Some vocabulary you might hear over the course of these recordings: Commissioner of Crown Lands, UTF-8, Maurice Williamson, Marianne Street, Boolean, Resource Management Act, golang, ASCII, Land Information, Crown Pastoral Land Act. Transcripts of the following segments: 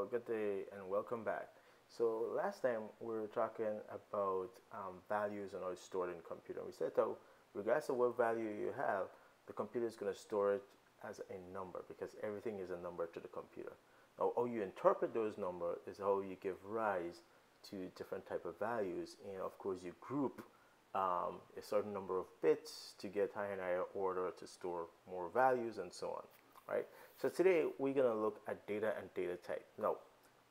So good day and welcome back. So last time we were talking about values and how it's stored in the computer. We said that regardless of what value you have, the computer is going to store it as a number because everything is a number to the computer. Now how you interpret those numbers is how you give rise to different type of values, and of course you group a certain number of bits to get higher and higher order to store more values and so on. Right? So today we're going to look at data and data type. Now,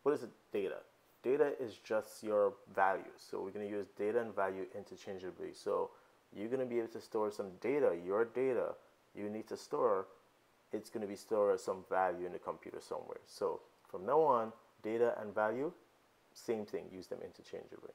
what is data? Data is just your values. So we're going to use data and value interchangeably. So you're going to be able to store some data, your data you need to store. It's going to be stored as some value in the computer somewhere. So from now on, data and value, same thing, use them interchangeably.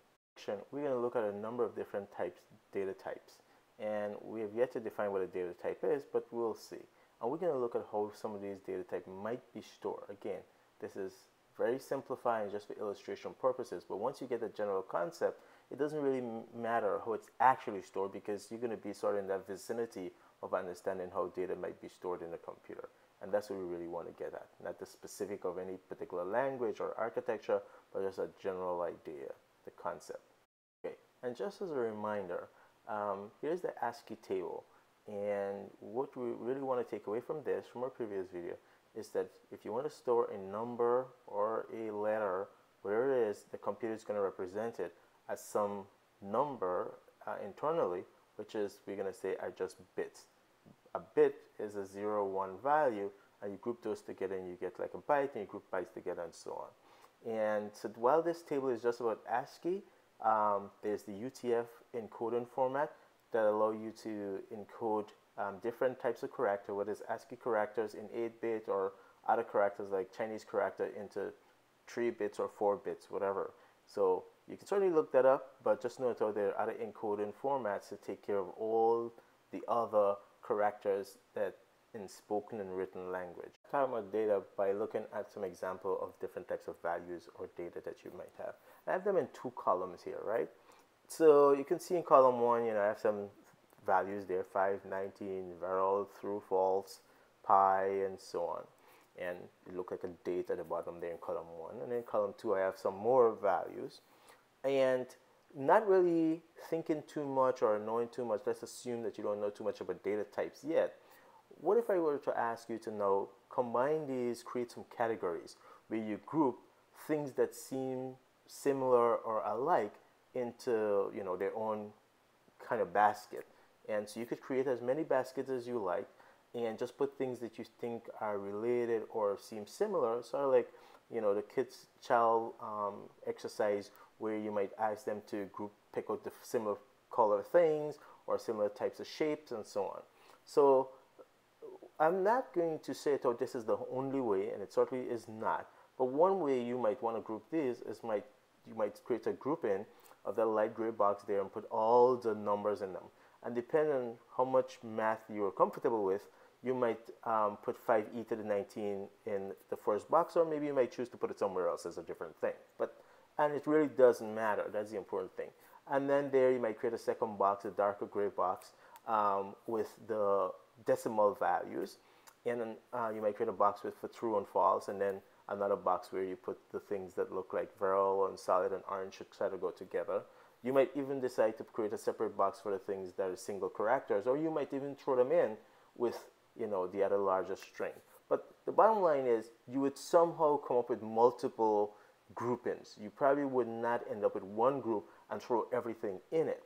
We're going to look at a number of different types, data types. And we have yet to define what a data type is, but we'll see. And we're going to look at how some of these data types might be stored. Again, this is very simplifying just for illustration purposes, but once you get the general concept, it doesn't really matter how it's actually stored because you're going to be sort of in that vicinity of understanding how data might be stored in a computer. And that's what we really want to get at, not the specific of any particular language or architecture, but just a general idea, the concept. Okay. And just as a reminder, here's the ASCII table. And what we really want to take away from this, from our previous video, is that if you want to store a number or a letter, whatever it is, the computer is going to represent it as some number internally, which is, we're going to say, are just bits. A bit is a 0, 1 value, and you group those together and you get like a byte, and you group bytes together and so on. And so while this table is just about ASCII, there's the UTF encoding format that allow you to encode different types of character, whether it's ASCII characters in 8-bit or other characters like Chinese character into 3 bits or 4 bits, whatever. So you can certainly look that up, but just note that there are other encoding formats to take care of all the other characters that in spoken and written language. Talking about data by looking at some example of different types of values or data that you might have. I have them in 2 columns here, right? So you can see in column 1, I have some values there, 5, 19, Verrol, true, false, pi, and so on. And it looks like a date at the bottom there in column 1. And in column 2, I have some more values. And not really thinking too much or knowing too much, let's assume that you don't know too much about data types yet. What if I were to ask you to now combine these, create some categories where you group things that seem similar or alike into their own kind of basket? And so you could create as many baskets as you like and just put things that you think are related or seem similar, sort of like the kids child exercise where you might ask them to pick out the similar color things or similar types of shapes and so on. So I'm not going to say that this is the only way, and it certainly is not, but one way you might want to group these is you might create a grouping of that light gray box there and put all the numbers in them. And depending on how much math you're comfortable with, you might put 5e to the 19 in the first box, or maybe you might choose to put it somewhere else as a different thing. And it really doesn't matter. That's the important thing. And then there you might create a second box, a darker gray box with the decimal values. And then you might create a box for true and false, and then another box where you put the things that look like Verrol and solid and orange should try to go together. You might even decide to create a separate box for the things that are single characters, or you might even throw them in with the other larger string. But the bottom line is you would somehow come up with multiple groupings. You probably would not end up with one group and throw everything in it.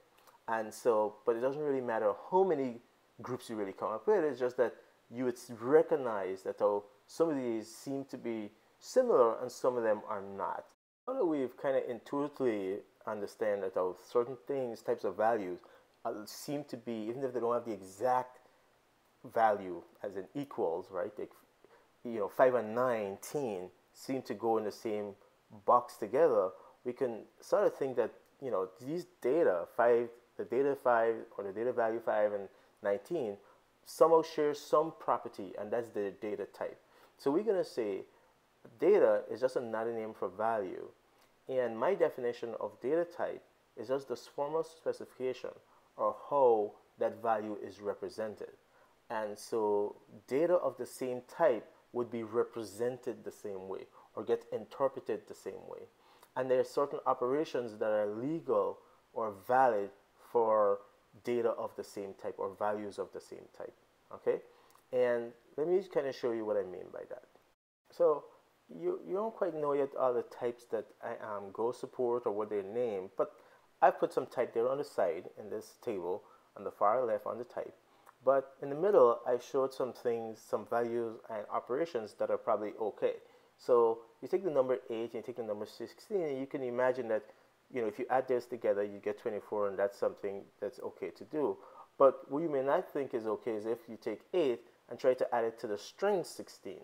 And so, but it doesn't really matter how many groups you really come up with. It's just that you would recognize that some of these seem to be similar and some of them are not. Now that we've kind of intuitively understand that certain things, types of values, seem to be, even if they don't have the exact value as in equals, right? Like, 5 and 19 seem to go in the same box together. We can sort of think that these data, the data 5 or the data value 5 and 19, somehow share some property, and that's the data type. So we're going to say data is just another name for value. And my definition of data type is just the formal specification of how that value is represented. And so data of the same type would be represented the same way, or get interpreted the same way. And there are certain operations that are legal or valid for data of the same type or values of the same type, okay? And let me kind of show you what I mean by that. So you don't quite know yet all the types that Go support or what they name, but I put some type there on the side in this table on the far left on the type. But in the middle, I showed some things, some values and operations that are probably okay. So you take the number 8 and you take the number 16, and you can imagine that, you know, if you add those together, you get 24, and that's something that's okay to do. But what you may not think is okay is if you take 8 and try to add it to the string 16.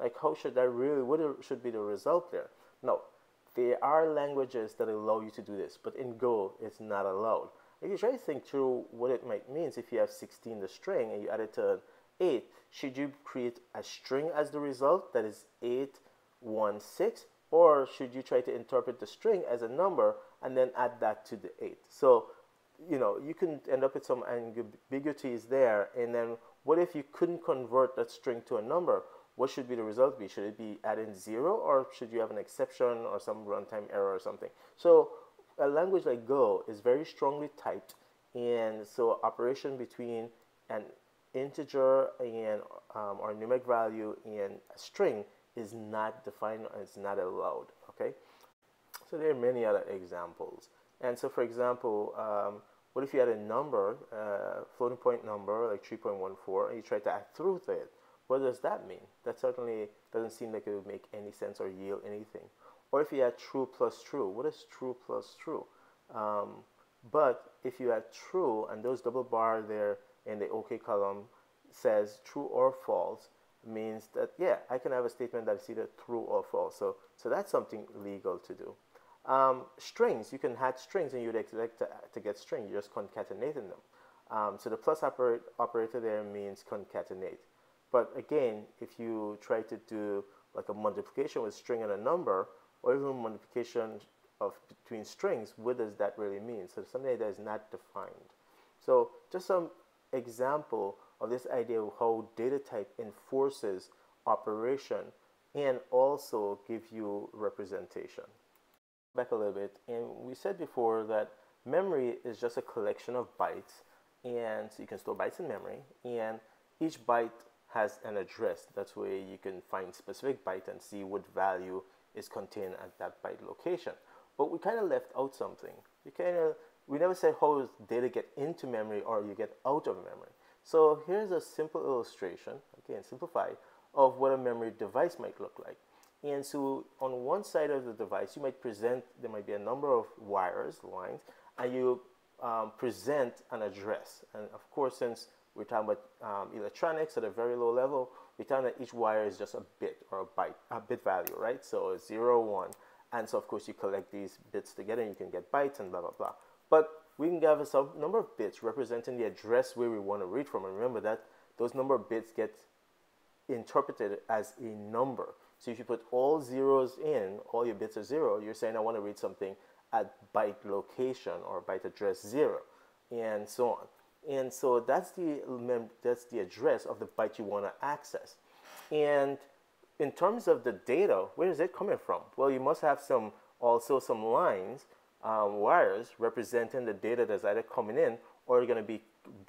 Like, how should that really, what should be the result there? No, there are languages that allow you to do this, but in Go, it's not allowed. If you try to think through what it might mean, if you have 16 the string and you add it to 8, should you create a string as the result that is 8, 1, 6, or should you try to interpret the string as a number and then add that to the 8? So, you know, you can end up with some ambiguities there. And then what if you couldn't convert that string to a number? What should be the result be? Should it be adding 0, or should you have an exception or some runtime error or something? So a language like Go is very strongly typed, and so operation between an integer and or numeric value and a string is not defined and it's not allowed, okay? So there are many other examples. And so, for example, what if you had a number, floating point number like 3.14, and you try to add through to it? What does that mean? That certainly doesn't seem like it would make any sense or yield anything. Or if you had true plus true, what is true plus true? But if you had true, and those double bar there in the OK column says true or false, means that, yeah, I can have a statement that's either true or false. So that's something legal to do. Strings, you can add strings, and you'd expect to get string. You're just concatenating them. So the plus operator there means concatenate. But again, if you try to do like a multiplication with string and a number, or even multiplication of between strings, what does that really mean? So something that is not defined. So just some example of this idea of how data type enforces operation and also gives you representation. Back a little bit, and we said before that memory is just a collection of bytes, and so you can store bytes in memory, and each byte has an address. That's where you can find specific byte and see what value is contained at that byte location. But we kind of left out something. We never said how does data get into memory or you get out of memory. So here's a simple illustration, again simplified, of what a memory device might look like. And so on one side of the device, you might present, there might be a number of wires, lines, and you present an address. And of course, since we're talking about electronics at a very low level, we're talking that each wire is just a bit or a byte, a bit value, right? So it's 0, 1. And so, of course, you collect these bits together and you can get bytes and blah, blah, blah. But we can have a number of bits representing the address where we want to read from. And remember that those number of bits get interpreted as a number. So if you put all zeros in, all your bits are 0, you're saying I want to read something at byte location or byte address 0, and so on. And so that's the address of the byte you want to access. And in terms of the data, where is it coming from? Well, you must have some also some lines, wires representing the data that's either coming in or going to be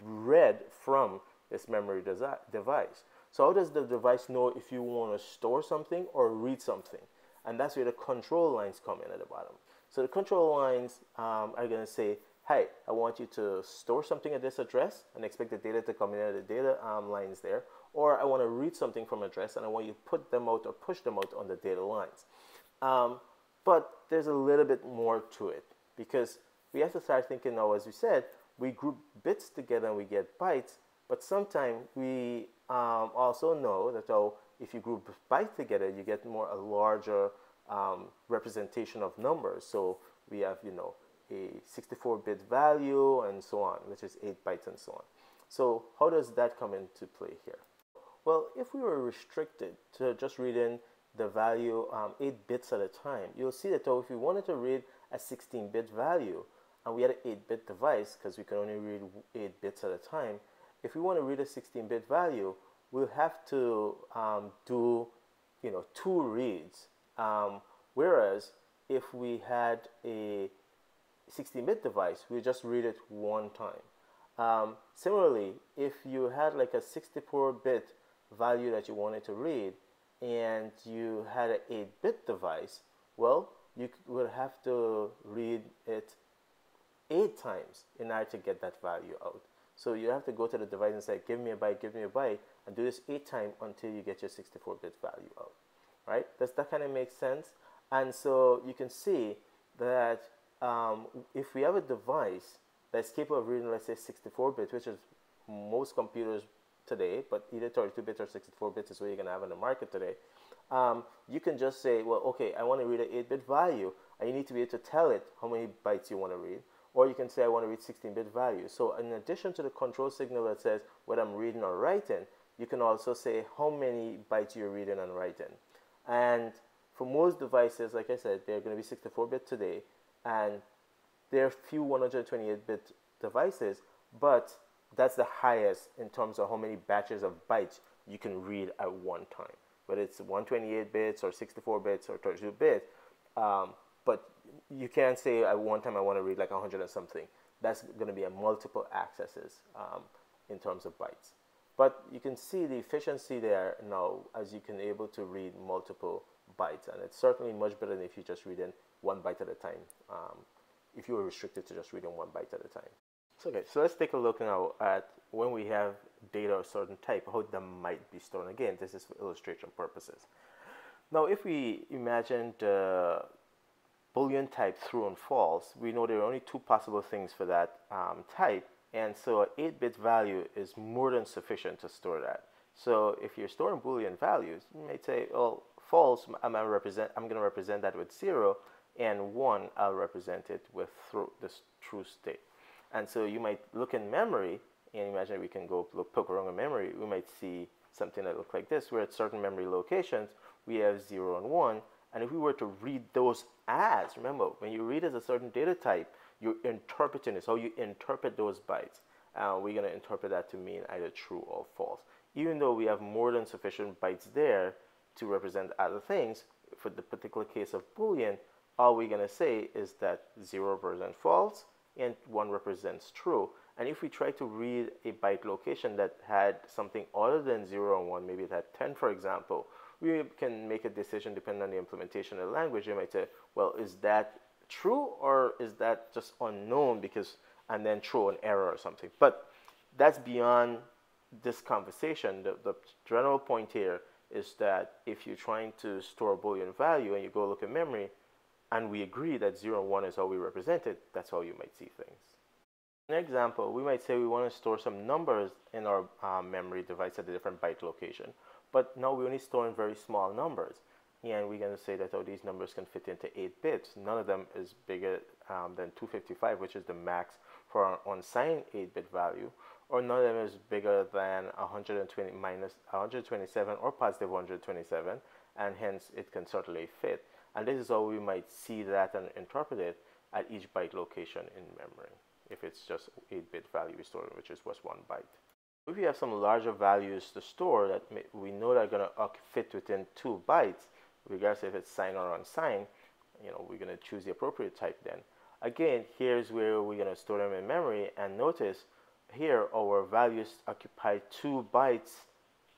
read from this memory device. So how does the device know if you want to store something or read something? And that's where the control lines come in at the bottom. So the control lines are going to say, hey, I want you to store something at this address and expect the data to come in at the data lines there, or I want to read something from address and I want you to put them out or push them out on the data lines. But there's a little bit more to it, because we have to start thinking now, as we said, we group bits together and we get bytes, but sometimes we also know that if you group bytes together, you get a larger representation of numbers. So we have, you know, a 64-bit value and so on, which is 8 bytes and so on. So how does that come into play here? Well, if we were restricted to just reading the value 8 bits at a time, you'll see that if we wanted to read a 16-bit value and we had an 8-bit device, because we can only read 8 bits at a time, if we want to read a 16-bit value, we'll have to do, you know, 2 reads Whereas if we had a 16-bit device, we just read it one time. Similarly, if you had like a 64-bit value that you wanted to read and you had an 8-bit device, well, you would have to read it 8 times in order to get that value out. So you have to go to the device and say, give me a byte, and do this 8 times until you get your 64-bit value out, right? Does that kind of make sense? And so you can see that if we have a device that's capable of reading, let's say, 64-bit, which is most computers today, but either 32-bit or 64-bit is what you're going to have in the market today, you can just say, well, okay, I want to read an 8-bit value, and you need to be able to tell it how many bytes you want to read. Or you can say, I want to read 16-bit value. So in addition to the control signal that says what I'm reading or writing, you can also say how many bytes you're reading and writing. And for most devices, like I said, they're going to be 64-bit today, and there are few 128-bit devices, but that's the highest in terms of how many batches of bytes you can read at one time. Whether it's 128 bits or 64 bits or 32 bits, but you can't say at one time I want to read like 100 or something. That's going to be a multiple accesses in terms of bytes. But you can see the efficiency there now as you can able to read multiple bytes, and it's certainly much better than if you just read in one byte at a time, if you were restricted to just reading one byte at a time. So, okay, so let's take a look now at when we have data of a certain type, how them might be stored. Again, this is for illustration purposes. Now, if we imagined Boolean type true and false, we know there are only two possible things for that type, and so an 8-bit value is more than sufficient to store that. So if you're storing Boolean values, you might say, well, false, I'm going to represent that with 0, and 1, I'll represent it with this true state. And so you might look in memory, and imagine we can go look, poke around in memory, we might see something that looks like this, where at certain memory locations, we have 0 and 1, and if we were to read those as, remember, when you read as a certain data type, you're interpreting it, so you interpret those bytes. We're going to interpret that to mean either true or false. Even though we have more than sufficient bytes there to represent other things, for the particular case of Boolean, all we're going to say is that 0 represents false and 1 represents true. And if we try to read a byte location that had something other than 0 and 1, maybe it had 10, for example, we can make a decision depending on the implementation of the language. You might say, well, is that true or is that just unknown, because, and then throw an error or something. But that's beyond this conversation. The general point here is that if you're trying to store a Boolean value and you go look at memory and we agree that 0 and 1 is how we represent it, that's how you might see things. In an example, we might say we want to store some numbers in our memory device at a different byte location. But now we're only storing very small numbers, and we're going to say that all these numbers can fit into 8 bits. None of them is bigger than 255, which is the max for an unsigned 8-bit value, or none of them is bigger than 120 minus 127 or positive 127, and hence it can certainly fit. And this is how we might see that and interpret it at each byte location in memory, if it's just 8-bit value stored, which is just 1 byte. If you have some larger values to store that we know that are going to fit within 2 bytes, regardless if it's signed or unsigned, you know, we're going to choose the appropriate type then. Again, here's where we're going to store them in memory, and notice here our values occupy 2 bytes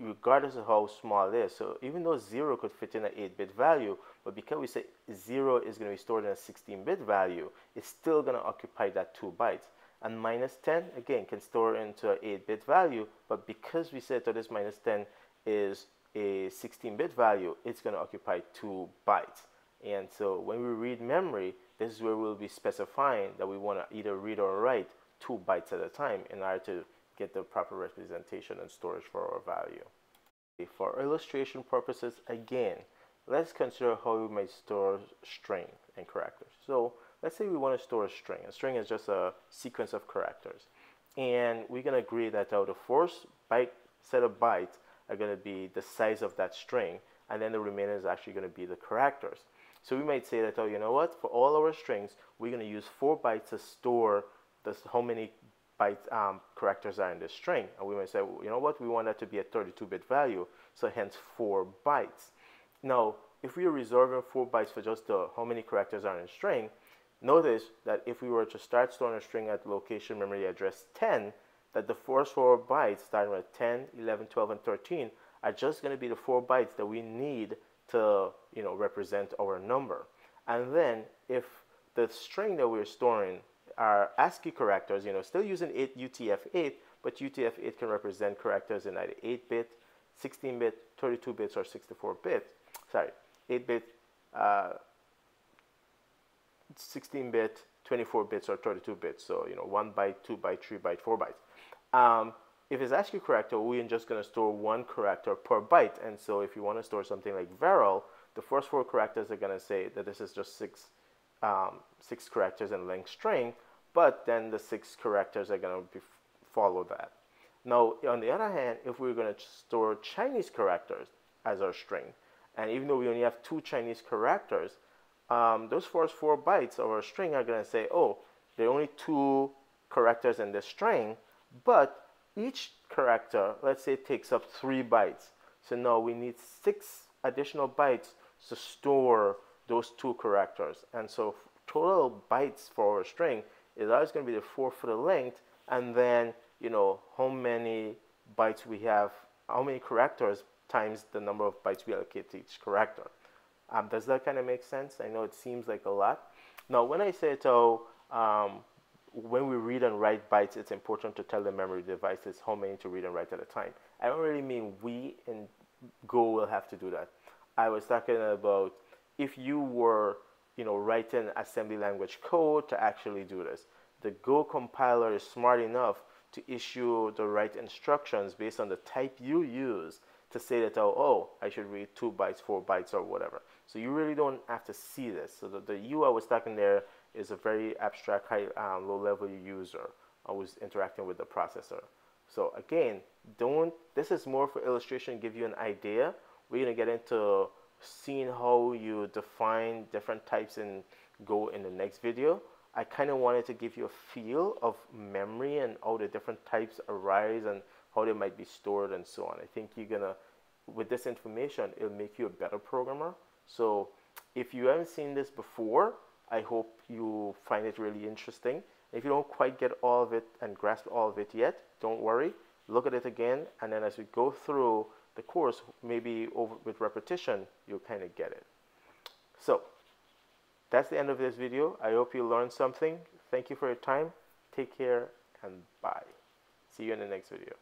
regardless of how small it is. So even though 0 could fit in an 8-bit value, but because we say 0 is going to be stored in a 16-bit value, it's still going to occupy that 2 bytes. And minus 10, again, can store into an 8-bit value, but because we said that this minus 10 is a 16-bit value, it's going to occupy 2 bytes. And so when we read memory, this is where we'll be specifying that we want to either read or write 2 bytes at a time in order to get the proper representation and storage for our value. For illustration purposes, again, let's consider how we might store string and characters. So let's say we want to store a string. A string is just a sequence of characters. And we're going to agree that the first set of bytes are going to be the size of that string, and then the remainder is actually going to be the characters. So we might say that, oh, you know what? For all our strings, we're going to use 4 bytes to store this, how many bytes characters are in this string. And we might say, well, you know what? We want that to be a 32-bit value, so hence 4 bytes. Now, if we are reserving 4 bytes for just the how many characters are in a string, notice that if we were to start storing a string at location memory address 10, that the first 4 bytes starting with 10, 11, 12, and 13 are just going to be the 4 bytes that we need to, you know, represent our number. And then if the string that we're storing are ASCII characters, you know, still using UTF-8, but UTF-8 can represent characters in either 8-bit, 16-bit, 32-bit, or 64-bit. Sorry, 8-bit, 16-bit, 24-bits, or 32-bits. So, you know, 1 byte, 2 byte, 3 byte, 4 bytes. If it's ASCII character, we're just going to store 1 character per byte. And so if you want to store something like Verrol, the first 4 characters are going to say that this is just six characters in length string, but then the 6 characters are going to follow that. Now, on the other hand, if we're going to store Chinese characters as our string, and even though we only have 2 Chinese characters, those first 4 bytes of our string are going to say, oh, there are only 2 characters in this string, but each character, let's say, takes up 3 bytes. So now we need 6 additional bytes to store those 2 characters. And so total bytes for our string is always going to be the 4 for the length, and then, you know, how many bytes we have, how many characters times the number of bytes we allocate to each character. Does that kind of make sense? I know it seems like a lot. Now, when I say to, when we read and write bytes, it's important to tell the memory devices how many to read and write at a time. I don't really mean we in Go will have to do that. I was talking about if you were, you know, writing assembly language code to actually do this. The Go compiler is smart enough to issue the right instructions based on the type you use to say that, oh, I should read 2 bytes, 4 bytes, or whatever. So you really don't have to see this. So the you I was talking there is a very abstract, high, low-level user who's interacting with the processor. So again, this is more for illustration, give you an idea. We're going to get into seeing how you define different types in Go in the next video. I kind of wanted to give you a feel of memory and all the different types arise and how they might be stored and so on. I think you're going to, with this information, it'll make you a better programmer. So if you haven't seen this before, I hope you find it really interesting. If you don't quite get all of it and grasp all of it yet, don't worry. Look at it again, and then as we go through the course, maybe over with repetition, you'll kind of get it. So that's the end of this video. I hope you learned something. Thank you for your time. Take care and bye. See you in the next video.